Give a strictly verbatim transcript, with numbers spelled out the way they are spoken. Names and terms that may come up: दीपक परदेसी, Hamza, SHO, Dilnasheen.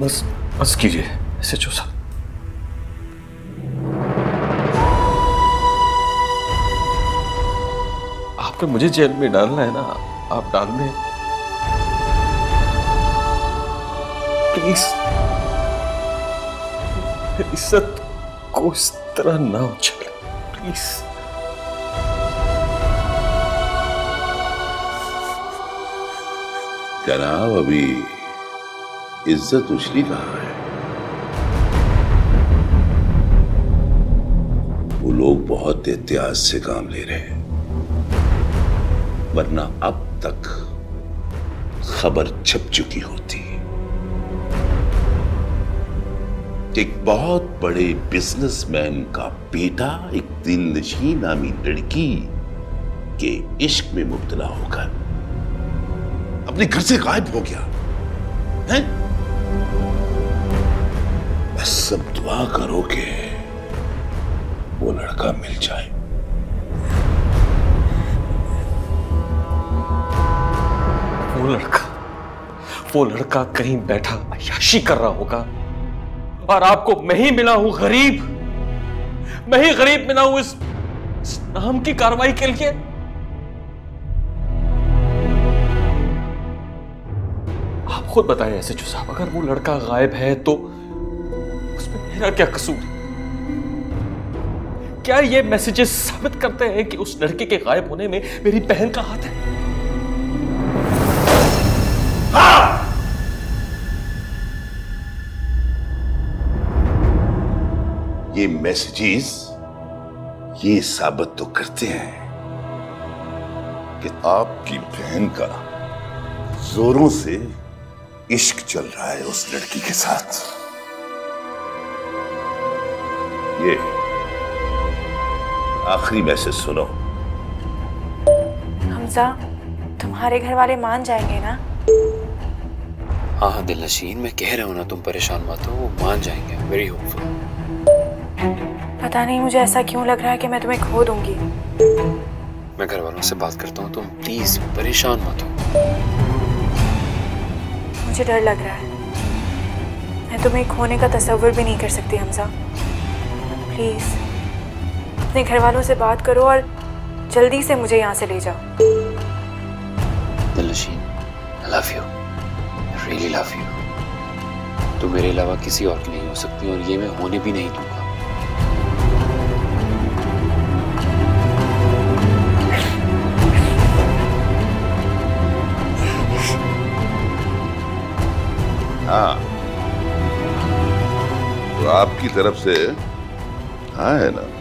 बस बस कीजिए एस एच ओ साहब। आपने मुझे जेल में डालना है ना, आप डाल दें प्लीज। इज्जत को इस तरह ना उछाले प्लीज। जनाब अभी इज्जत उछली कहाँ है? वो लोग बहुत एहतियात से काम ले रहे हैं, वरना अब तक खबर छप चुकी होती। एक बहुत बड़े बिजनेसमैन का बेटा एक दिलनशी नामी लड़की के इश्क में मुब्तला होकर अपने घर से गायब हो गया है। बस सब दुआ करो कि वो लड़का मिल जाए। वो लड़का वो लड़का कहीं बैठा अय्याशी कर रहा होगा और आपको मैं ही मिला हूं गरीब, मैं ही गरीब मिला हूं इस, इस नाम की कार्रवाई के लिए। आप खुद बताएं ऐसे साहब, अगर वो लड़का गायब है तो उसमें मेरा क्या कसूर? क्या ये मैसेजेस साबित करते हैं कि उस लड़के के गायब होने में मेरी बहन का हाथ है? ये मैसेजेस ये साबित तो करते हैं कि आपकी बहन का जोरों से इश्क चल रहा है उस लड़की के साथ। ये आखिरी मैसेज सुनो। हमजा, तुम्हारे घर वाले मान जाएंगे ना? हाँ हाँ दिलनशीन, मैं कह रहा हूं ना, तुम परेशान मत हो, वो मान जाएंगे। Very hopeful. पता नहीं मुझे ऐसा क्यों लग रहा है कि मैं तुम्हें खो दूंगी। मैं घर वालों से बात करता हूँ, तुम प्लीज परेशान मत हो। मुझे डर लग रहा है, मैं तुम्हें खोने का तसव्वुर भी नहीं कर सकती। हमजा प्लीज अपने घर वालों से बात करो और जल्दी से मुझे यहाँ से ले जाओ। दिलनशीन, I love you, I really love you। तुम मेरे अलावा किसी और की नहीं हो सकती और ये मैं होने भी नहीं दूंगा। हाँ, तो आपकी तरफ से हाँ है ना?